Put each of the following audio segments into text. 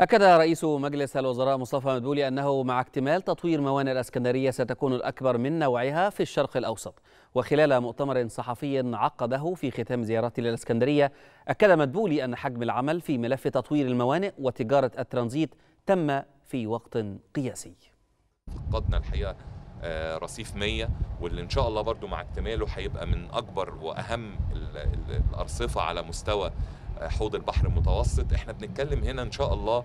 أكد رئيس مجلس الوزراء مصطفى مدبولي أنه مع اكتمال تطوير موانئ الإسكندرية ستكون الأكبر من نوعها في الشرق الأوسط. وخلال مؤتمر صحفي عقده في ختام زيارته للإسكندرية، أكد مدبولي أن حجم العمل في ملف تطوير الموانئ وتجارة الترانزيت تم في وقت قياسي. فقدنا الحقيقة رصيف 100، واللي إن شاء الله برضو مع اكتماله هيبقى من أكبر وأهم الأرصفة على مستوى حوض البحر المتوسط. احنا بنتكلم هنا ان شاء الله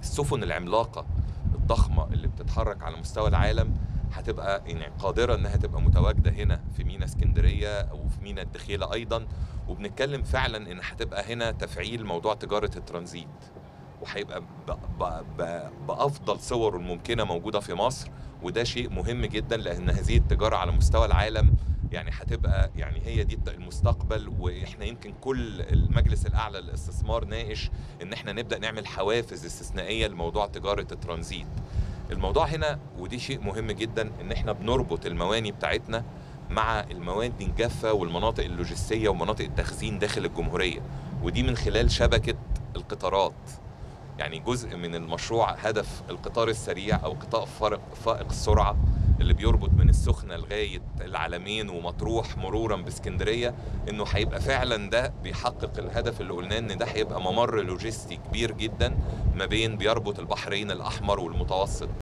السفن العملاقة الضخمة اللي بتتحرك على مستوى العالم هتبقى يعني قادرة انها تبقى متواجدة هنا في ميناء اسكندرية او في ميناء الدخيلة ايضا، وبنتكلم فعلا ان هتبقى هنا تفعيل موضوع تجارة الترانزيت، وهيبقى بأفضل صوره الممكنة موجودة في مصر. وده شيء مهم جدا، لان هذه التجارة على مستوى العالم يعني هتبقى يعني هي دي المستقبل. واحنا يمكن كل المجلس الاعلى للاستثمار ناقش ان احنا نبدا نعمل حوافز استثنائيه لموضوع تجاره الترانزيت. الموضوع هنا ودي شيء مهم جدا، ان احنا بنربط المواني بتاعتنا مع المواد الجافه والمناطق اللوجستيه ومناطق التخزين داخل الجمهوريه، ودي من خلال شبكه القطارات. يعني جزء من المشروع هدف القطار السريع او قطار فائق السرعه اللي بيربط من السخنة لغاية العالمين ومطروح مرورا باسكندرية، انه هيبقى فعلا ده بيحقق الهدف اللي قلناه، ان ده هيبقى ممر لوجستي كبير جدا ما بين بيربط البحرين الأحمر والمتوسط.